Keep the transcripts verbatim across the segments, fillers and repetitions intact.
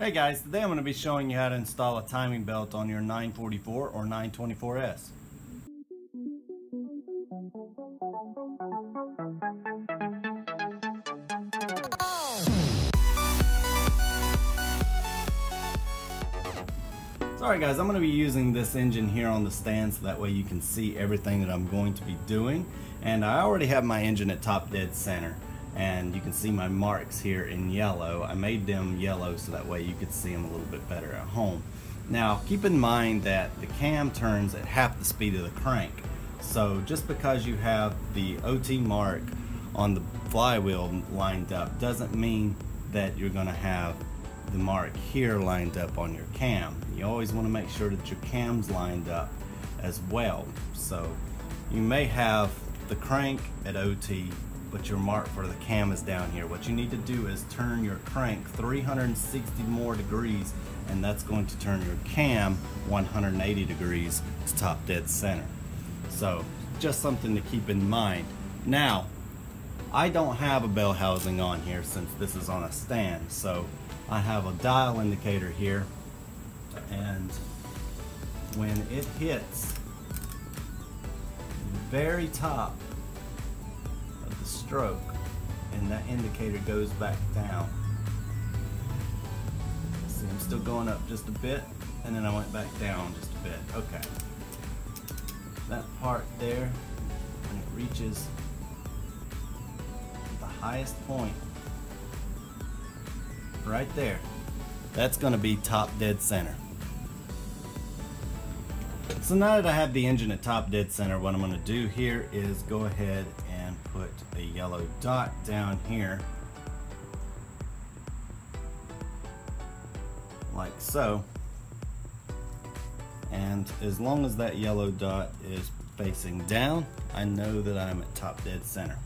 Hey guys, today I'm going to be showing you how to install a timing belt on your nine forty-four or nine twenty-four S. So alright guys, I'm going to be using this engine here on the stand so that way you can see everything that I'm going to be doing. And I already have my engine at top dead center. And you can see my marks here in yellow. I made them yellow so that way you could see them a little bit better at home. Now keep in mind that the cam turns at half the speed of the crank, so just because you have the O T mark on the flywheel lined up doesn't mean that you're going to have the mark here lined up on your cam. You always want to make sure that your cam's lined up as well, so you may have the crank at O T but your mark for the cam is down here. What you need to do is turn your crank three hundred sixty more degrees, and that's going to turn your cam one hundred eighty degrees to top dead center. So just something to keep in mind. Now, I don't have a bell housing on here since this is on a stand, so I have a dial indicator here, and when it hits the very top the stroke, and that indicator goes back down. See, I'm still going up just a bit, and then I went back down just a bit. Okay, that part there, when it reaches the highest point right there, that's going to be top dead center. So now that I have the engine at top dead center, what I'm going to do here is go ahead and put a yellow dot down here, like so. And as long as that yellow dot is facing down, I know that I'm at top dead center.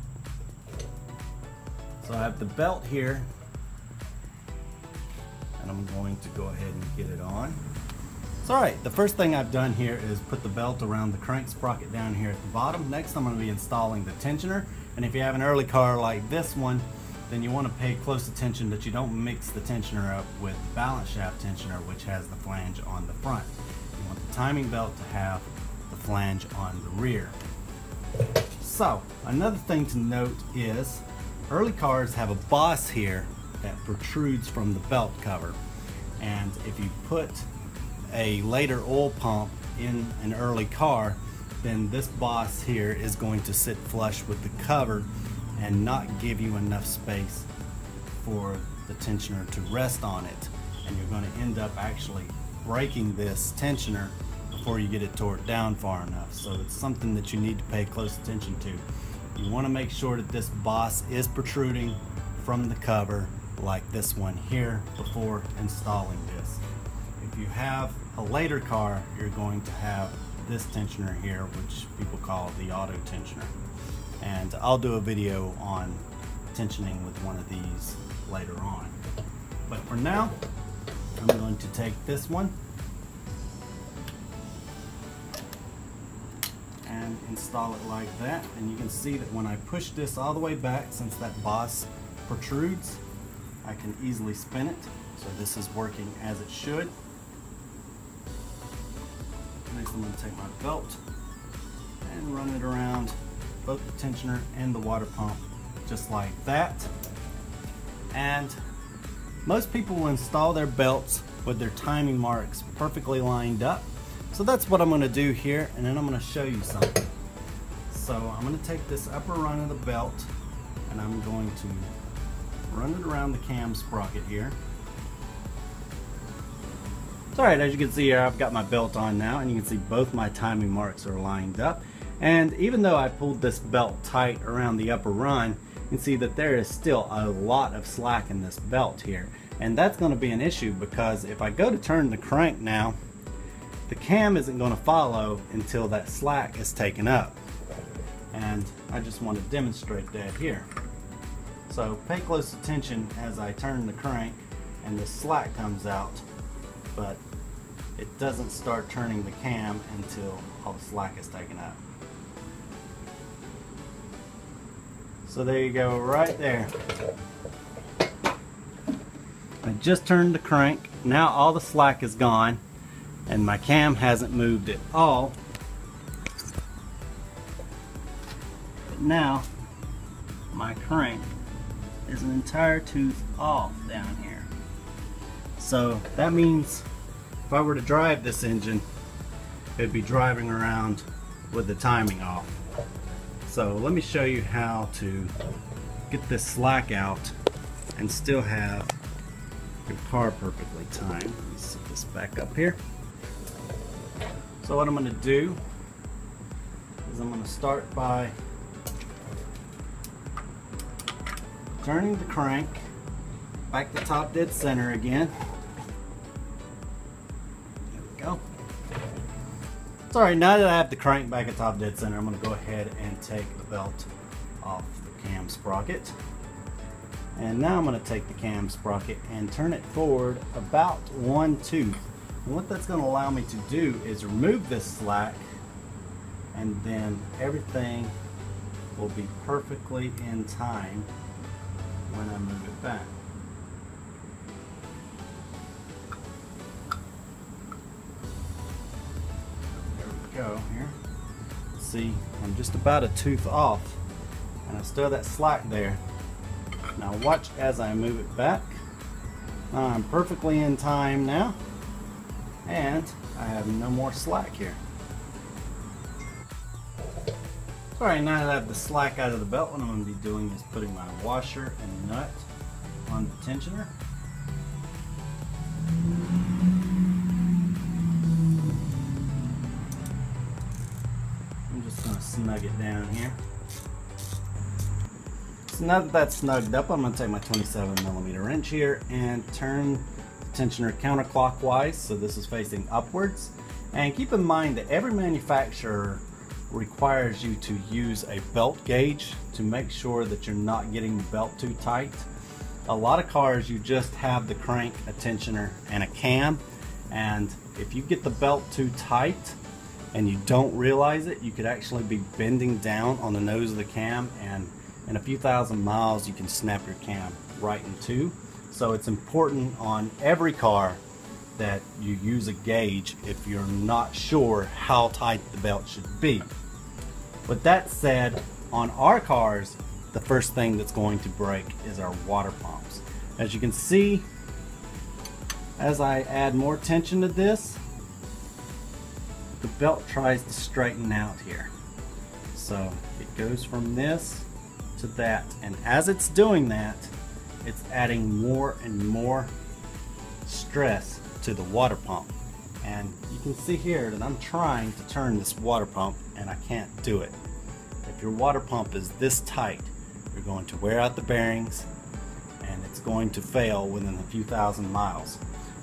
So I have the belt here, and I'm going to go ahead and get it on. So alright, the first thing I've done here is put the belt around the crank sprocket down here at the bottom. Next I'm going to be installing the tensioner, and if you have an early car like this one, then you want to pay close attention that you don't mix the tensioner up with the balance shaft tensioner, which has the flange on the front. You want the timing belt to have the flange on the rear. So another thing to note is early cars have a boss here that protrudes from the belt cover, and if you put a later oil pump in an early car, then this boss here is going to sit flush with the cover and not give you enough space for the tensioner to rest on it, and you're going to end up actually breaking this tensioner before you get it tore down far enough. So it's something that you need to pay close attention to. You want to make sure that this boss is protruding from the cover like this one here before installing this. If you have a later car, you're going to have this tensioner here, which people call the auto tensioner, and I'll do a video on tensioning with one of these later on. But for now, I'm going to take this one and install it like that, and you can see that when I push this all the way back, since that boss protrudes, I can easily spin it. So this is working as it should. Next I'm going to take my belt and run it around both the tensioner and the water pump just like that. And most people will install their belts with their timing marks perfectly lined up. So that's what I'm going to do here, and then I'm going to show you something. So I'm going to take this upper run of the belt and I'm going to run it around the cam sprocket here. Alright, as you can see here, I've got my belt on now, and you can see both my timing marks are lined up. And even though I pulled this belt tight around the upper run, you can see that there is still a lot of slack in this belt here. And that's going to be an issue because if I go to turn the crank now, the cam isn't going to follow until that slack is taken up. And I just want to demonstrate that here. So pay close attention as I turn the crank and the slack comes out, but it doesn't start turning the cam until all the slack is taken up. So there you go, right there. I just turned the crank. Now all the slack is gone and my cam hasn't moved at all. But now my crank is an entire tooth off down here. So that means if I were to drive this engine, it'd be driving around with the timing off. So let me show you how to get this slack out and still have your car perfectly timed. Let me set this back up here. So what I'm going to do is I'm going to start by turning the crank back to top dead center again. There we go. So all right, now that I have the crank back at top dead center, I'm going to go ahead and take the belt off the cam sprocket. And now I'm going to take the cam sprocket and turn it forward about one tooth. And what that's going to allow me to do is remove this slack, and then everything will be perfectly in time when I move it back. There we go here. See, I'm just about a tooth off and I still have that slack there. Now watch as I move it back. I'm perfectly in time now, and I have no more slack here. Alright, now that I have the slack out of the belt, what I'm going to be doing is putting my washer and nut on the tensioner. I'm just going to snug it down here. So now that that's snugged up, I'm going to take my twenty-seven millimeter wrench here and turn the tensioner counterclockwise, so this is facing upwards. And keep in mind that every manufacturer requires you to use a belt gauge to make sure that you're not getting the belt too tight. A lot of cars, you just have the crank, a tensioner, and a cam, and if you get the belt too tight and you don't realize it, you could actually be bending down on the nose of the cam, and in a few thousand miles you can snap your cam right in two. So it's important on every car that you use a gauge if you're not sure how tight the belt should be. With that said, on our cars, the first thing that's going to break is our water pumps. As you can see, as I add more tension to this, the belt tries to straighten out here. So it goes from this to that, and as it's doing that, it's adding more and more stress to the water pump, and you can see here that I'm trying to turn this water pump and I can't do it. If your water pump is this tight, you're going to wear out the bearings and it's going to fail within a few thousand miles.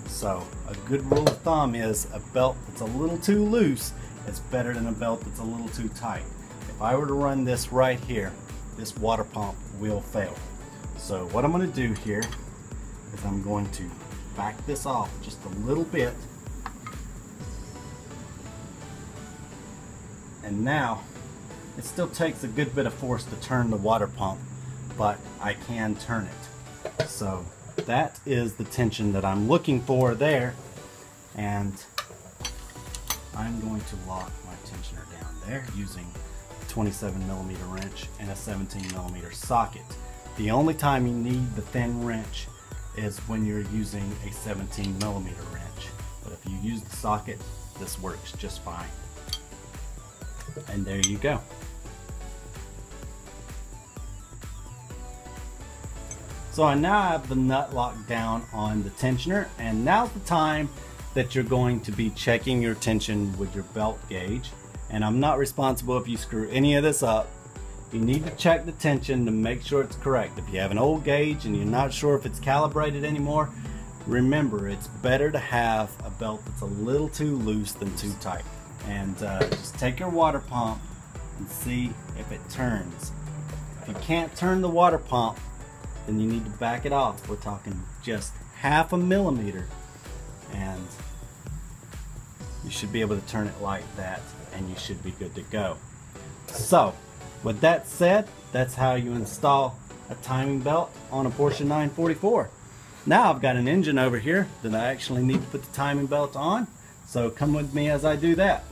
So a good rule of thumb is a belt that's a little too loose is better than a belt that's a little too tight. If I were to run this right here, this water pump will fail. So what I'm going to do here is I'm going to back this off just a little bit, and now it still takes a good bit of force to turn the water pump, but I can turn it. So that is the tension that I'm looking for there, and I'm going to lock my tensioner down there using twenty-seven millimeter wrench and a seventeen millimeter socket. The only time you need the thin wrench is when you're using a seventeen millimeter wrench, but if you use the socket, this works just fine. And there you go. So I now have the nut locked down on the tensioner, and now's the time that you're going to be checking your tension with your belt gauge. And I'm not responsible if you screw any of this up. You need to check the tension to make sure it's correct. If you have an old gauge and you're not sure if it's calibrated anymore, remember, it's better to have a belt that's a little too loose than too tight. And uh, just take your water pump and see if it turns. If you can't turn the water pump, then you need to back it off. We're talking just half a millimeter, and you should be able to turn it like that, and you should be good to go. So with that said, that's how you install a timing belt on a Porsche nine forty-four. Now I've got an engine over here that I actually need to put the timing belt on. So come with me as I do that.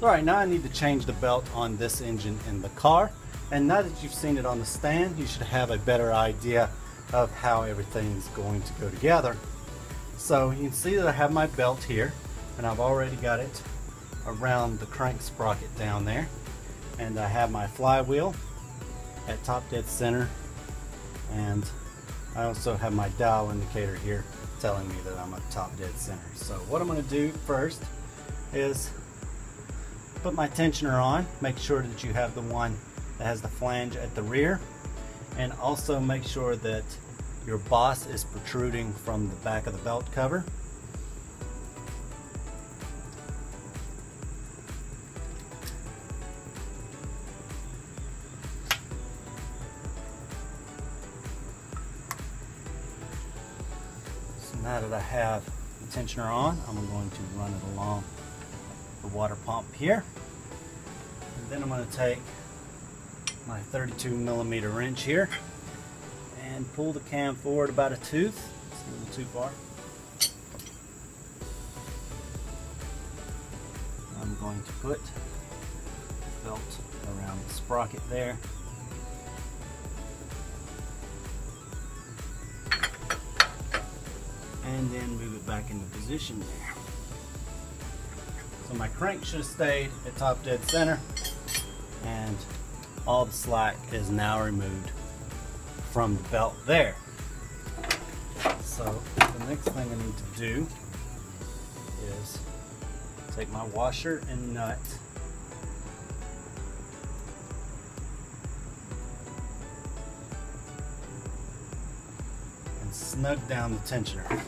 All right, now I need to change the belt on this engine in the car. And now that you've seen it on the stand, you should have a better idea of how everything's going to go together. So you can see that I have my belt here, and I've already got it around the crank sprocket down there. And I have my flywheel at top dead center, and I also have my dial indicator here telling me that I'm at top dead center. So what I'm going to do first is put my tensioner on. Make sure that you have the one that has the flange at the rear, and also make sure that your boss is protruding from the back of the belt cover. So now that I have the tensioner on, I'm going to run it along the water pump here, and then I'm going to take my thirty-two millimeter wrench here and pull the cam forward about a tooth. It's a little too far. I'm going to put the belt around the sprocket there. And then move it back into position there. So my crank should have stayed at top dead center, and all the slack is now removed from the belt there. So the next thing I need to do is take my washer and nut and snug down the tensioner.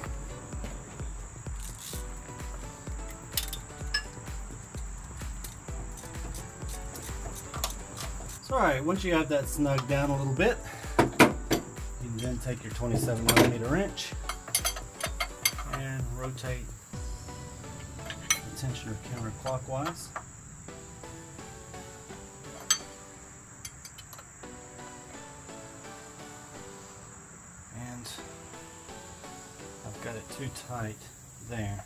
So, all right, once you have that snug down a little bit, then take your twenty-seven millimeter wrench and rotate the tensioner counterclockwise. And I've got it too tight there.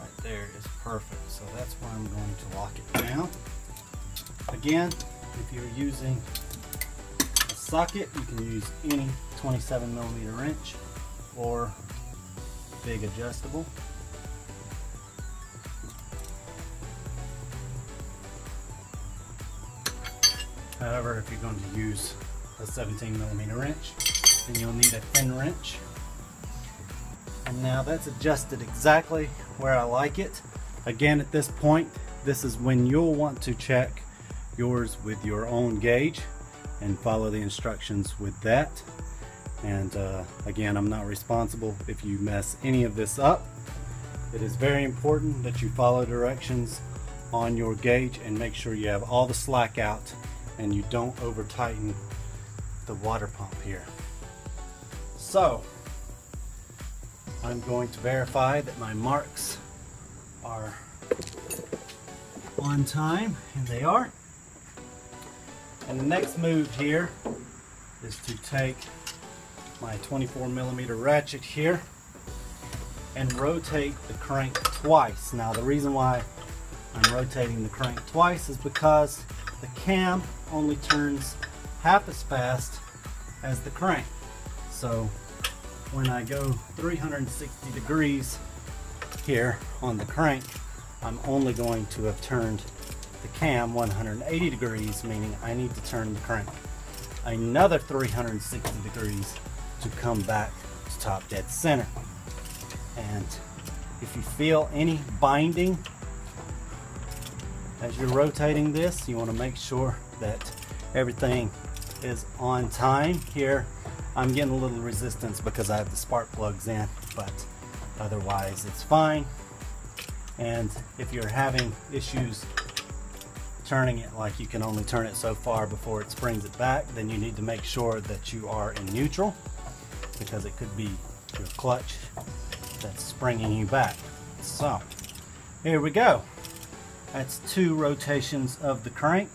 Right there is perfect. So that's where I'm going to lock it down. Again, if you're using socket, you can use any twenty-seven millimeter wrench or big adjustable. However, if you're going to use a seventeen millimeter wrench, then you'll need a thin wrench. And now that's adjusted exactly where I like it. Again, at this point, this is when you'll want to check yours with your own gauge and follow the instructions with that. And uh, again, I'm not responsible if you mess any of this up. It is very important that you follow directions on your gauge and make sure you have all the slack out and you don't over tighten the water pump here. So I'm going to verify that my marks are on time, and they are. And the next move here is to take my twenty-four millimeter ratchet here and rotate the crank twice. Now the reason why I'm rotating the crank twice is because the cam only turns half as fast as the crank. So when I go three hundred sixty degrees here on the crank, I'm only going to have turned the cam one hundred eighty degrees, meaning I need to turn the crank another three hundred sixty degrees to come back to top dead center. And if you feel any binding as you're rotating this, you want to make sure that everything is on time here. I'm getting a little resistance because I have the spark plugs in, but otherwise it's fine. And if you're having issues turning it, like you can only turn it so far before it springs it back, then you need to make sure that you are in neutral, because it could be your clutch that's springing you back. So here we go. That's two rotations of the crank,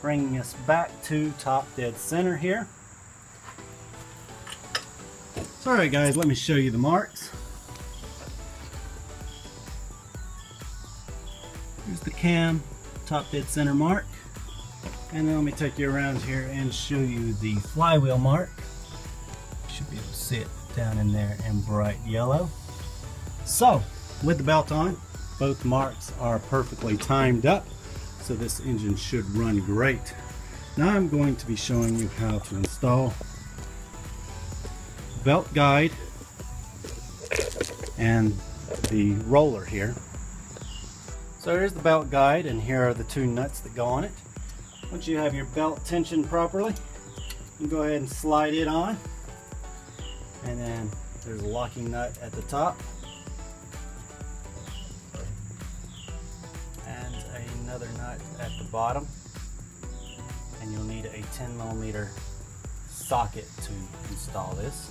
bringing us back to top dead center here. So alright guys, let me show you the marks. Here's the cam, top dead center mark. And then let me take you around here and show you the flywheel mark. Should be able to see it down in there in bright yellow. So, with the belt on, both marks are perfectly timed up. So this engine should run great. Now I'm going to be showing you how to install the belt guide and the roller here. So here's the belt guide and here are the two nuts that go on it. Once you have your belt tensioned properly, you can go ahead and slide it on. And then there's a locking nut at the top. And another nut at the bottom. And you'll need a ten millimeter socket to install this.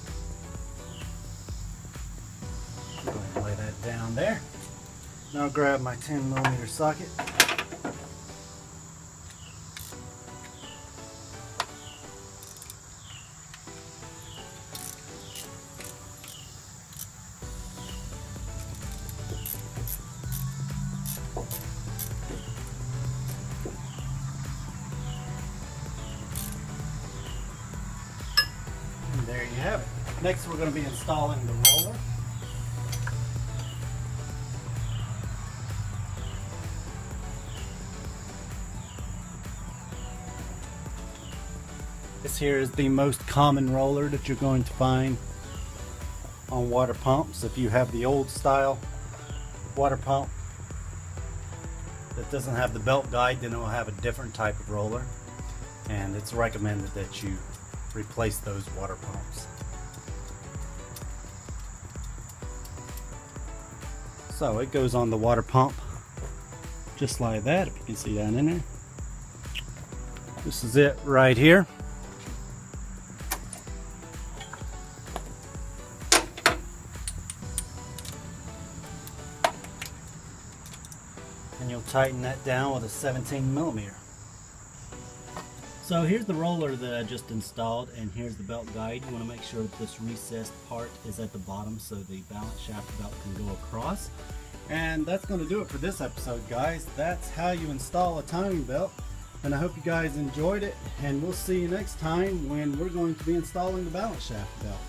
Go ahead and lay that down there. Now I'll grab my ten millimeter socket. And there you have it. Next we're going to be installing the roller. This here is the most common roller that you're going to find on water pumps. If you have the old style water pump that doesn't have the belt guide, then it will have a different type of roller, and it's recommended that you replace those water pumps. So it goes on the water pump just like that, if you can see down in there. This is it right here. And you'll tighten that down with a seventeen millimeter. So here's the roller that I just installed, and here's the belt guide. You want to make sure that this recessed part is at the bottom so the balance shaft belt can go across. And that's going to do it for this episode, guys. That's how you install a timing belt, and I hope you guys enjoyed it, and we'll see you next time when we're going to be installing the balance shaft belt.